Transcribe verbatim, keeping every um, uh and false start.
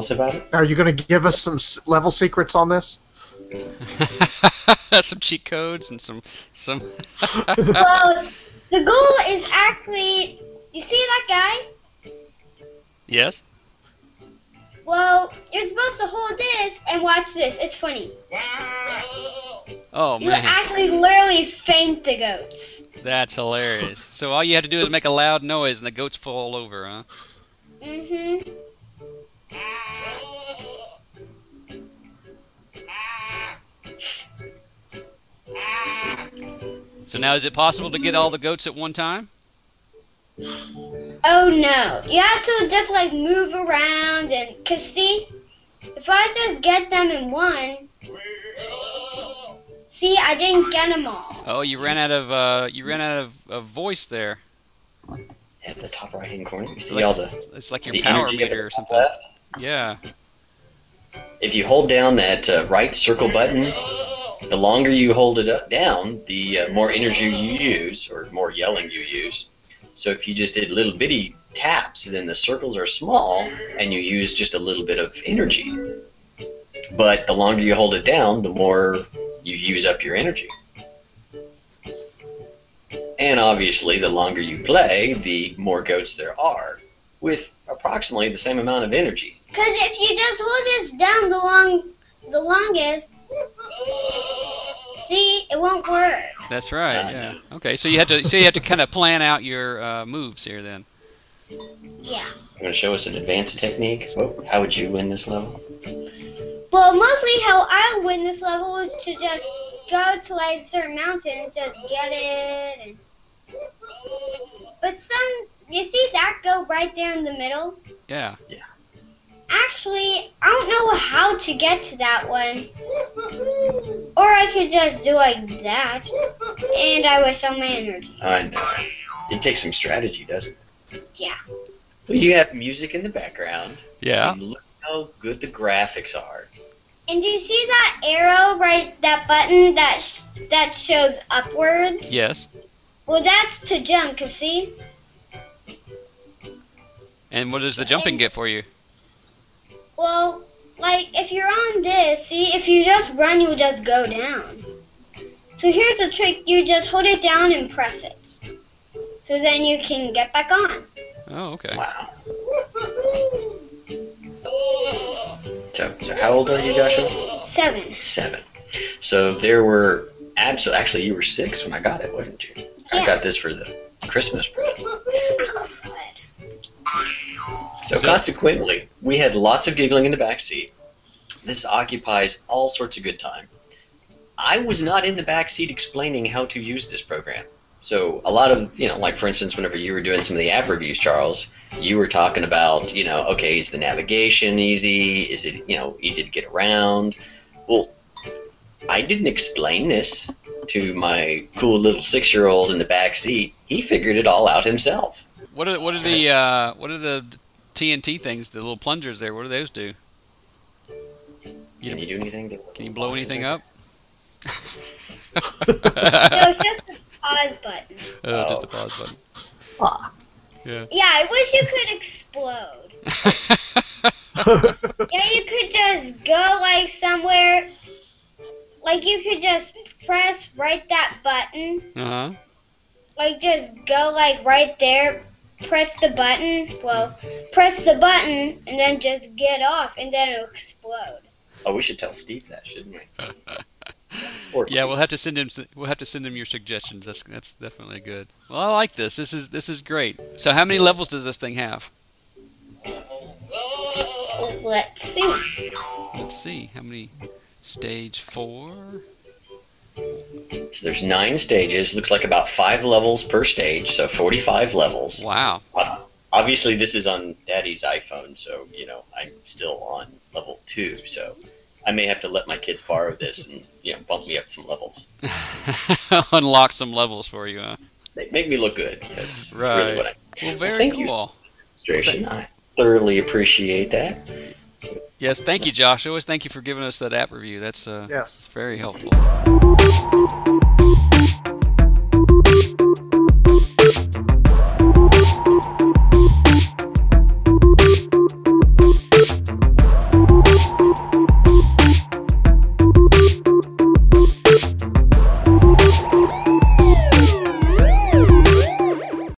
us about it? Are you going to give us some level secrets on this? Some cheat codes and some... some. Well, the goal is actually... You see that guy? Yes. Well, you're supposed to hold this and watch this. It's funny. Oh, man. You actually literally faint the goats. That's hilarious. So all you have to do is make a loud noise and the goats fall over, huh? Mm-hmm. So now, is it possible to get all the goats at one time? Oh, no. You have to just, like, move around and... Because, see, if I just get them in one... See, I didn't get them all. Oh, you ran out of, uh, you ran out of, of voice there. At the top right-hand corner, you see like, all the... It's like your power meter or something. Left. Yeah. If you hold down that uh, right circle button... The longer you hold it up down, the uh, more energy you use, or more yelling you use. So if you just did little bitty taps, then the circles are small, and you use just a little bit of energy. But the longer you hold it down, the more you use up your energy. And obviously, the longer you play, the more goats there are, with approximately the same amount of energy. Because if you just hold this down the long, the longest... See, it won't work. That's right. Yeah. Okay. So you have to. So you have to kind of plan out your uh, moves here, then. Yeah. You want to show us an advanced technique? Oh, how would you win this level? Well, mostly how I win this level is to just go to like a certain mountain and just get it. And... But some, you see that go right there in the middle. Yeah. Yeah. Actually, I don't know how to get to that one. Or I could just do like that, and I waste all my energy. I know. It takes some strategy, doesn't it? Yeah. Well, you have music in the background. Yeah. And look how good the graphics are. And do you see that arrow right, that button that sh that shows upwards? Yes. Well, that's to jump, 'cause see? And what does the jumping and get for you? Well, like, if you're on this, see, if you just run, you'll just go down. So here's the trick. You just hold it down and press it. So then you can get back on. Oh, okay. Wow. So, so how old are you, Joshua? Seven. Seven. So there were, abso- actually, you were six when I got it, wasn't you? Yeah. I got this for the Christmas present. So, so consequently, we had lots of giggling in the back seat. This occupies all sorts of good time. I was not in the back seat explaining how to use this program. So a lot of, you know, like for instance, whenever you were doing some of the app reviews, Charles, you were talking about, you know, okay, is the navigation easy? Is it, you know, easy to get around? Well, I didn't explain this to my cool little six-year-old in the back seat. He figured it all out himself. What are what are the uh, what are the T N T things, the little plungers there, what do those do? You can you do anything? Can you blow anything up? No, it's just a pause button. Oh, oh, just a pause button. Ah. Yeah. Yeah, I wish you could explode. Yeah, you could just go like somewhere, like you could just press right that button. Uh-huh. Like just go like right there. Press the button, well, press the button, and then just get off, and then it'll explode. Oh, we should tell Steve that, shouldn't we? Or yeah, we'll have to send him. We'll have to send him your suggestions. That's that's definitely good. Well, I like this. This is this is great. So, how many levels does this thing have? Let's see. Let's see how many. Stage four. So there's nine stages, looks like about five levels per stage, so forty-five levels. Wow. Uh, obviously, this is on Daddy's iPhone, so, you know, I'm still on level two, so I may have to let my kids borrow this and, you know, bump me up some levels. Unlock some levels for you, huh? Make, make me look good. That's right. Really what I, well, very well, thank cool. You for the demonstration. I thoroughly appreciate that. Yes, thank you, Joshua. Thank you for giving us that app review. That's uh, yes. Very helpful.